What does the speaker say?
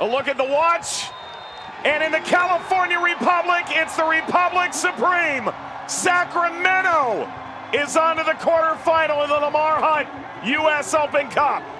A look at the watch. And in the California Republic, it's the Republic Supreme. Sacramento is on to the quarterfinal of the Lamar Hunt US Open Cup.